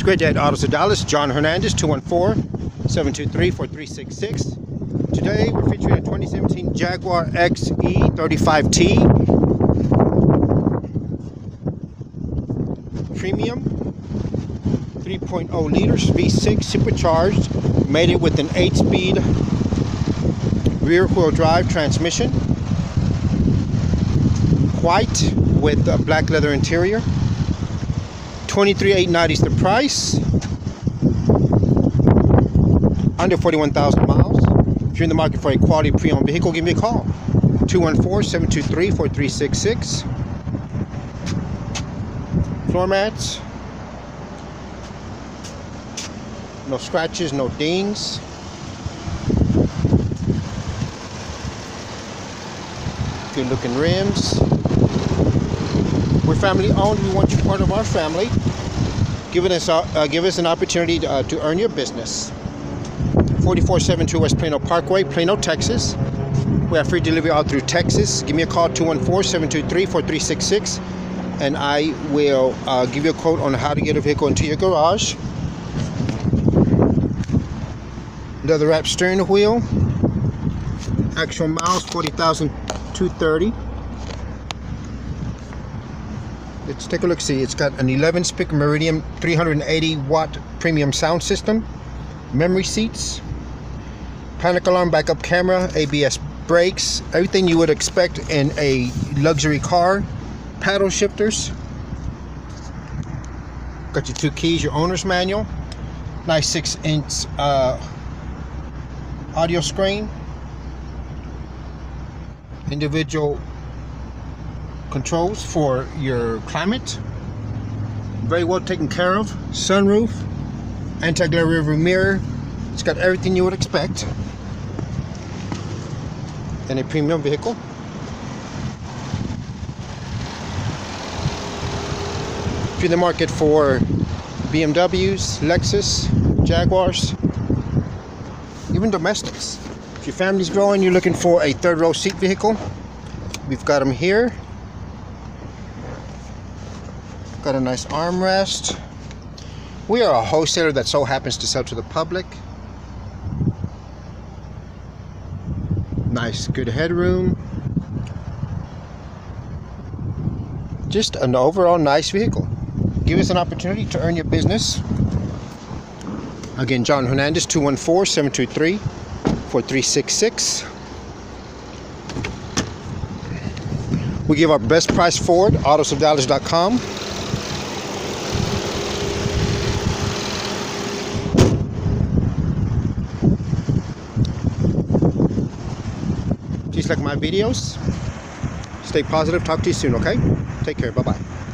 It's great to have Autos of Dallas. John Hernandez, 214-723-4366. Today we're featuring a 2017 Jaguar XE 35T Premium 3.0 liters V6 supercharged. Made it with an 8-speed rear-wheel drive transmission. White with a black leather interior. $23,890 is the price. Under 41,000 miles. If you're in the market for a quality pre-owned vehicle, give me a call. 214-723-4366. Floor mats. No scratches, no dings. Good looking rims. We're family owned. We want you part of our family. Give us an opportunity to earn your business. 4472 West Plano Parkway, Plano, Texas. We have free delivery all through Texas. Give me a call, 214-723-4366, and I will give you a quote on how to get a vehicle into your garage. Leather wrap steering wheel. Actual miles 40,230. Let's take a look. See, it's got an 11-speaker Meridian 380-watt premium sound system, memory seats, panic alarm, backup camera, ABS brakes, everything you would expect in a luxury car. Paddle shifters. Got your 2 keys, your owner's manual. Nice 6-inch audio screen. Individual controls for your climate. Very well taken care of. Sunroof, anti-glare rearview mirror. It's got everything you would expect in a premium vehicle. If you're in the market for BMWs, Lexus, Jaguars, even domestics. If your family's growing, you're looking for a third row seat vehicle, we've got them here. Got a nice armrest. We are a wholesaler that so happens to sell to the public. Nice, good headroom. Just an overall nice vehicle. Give us an opportunity to earn your business. Again, John Hernandez, 214-723-4366. We give our best price forward, autosofdallas.com. Just like my videos. Stay positive. Talk to you soon, okay? Take care. Bye-bye.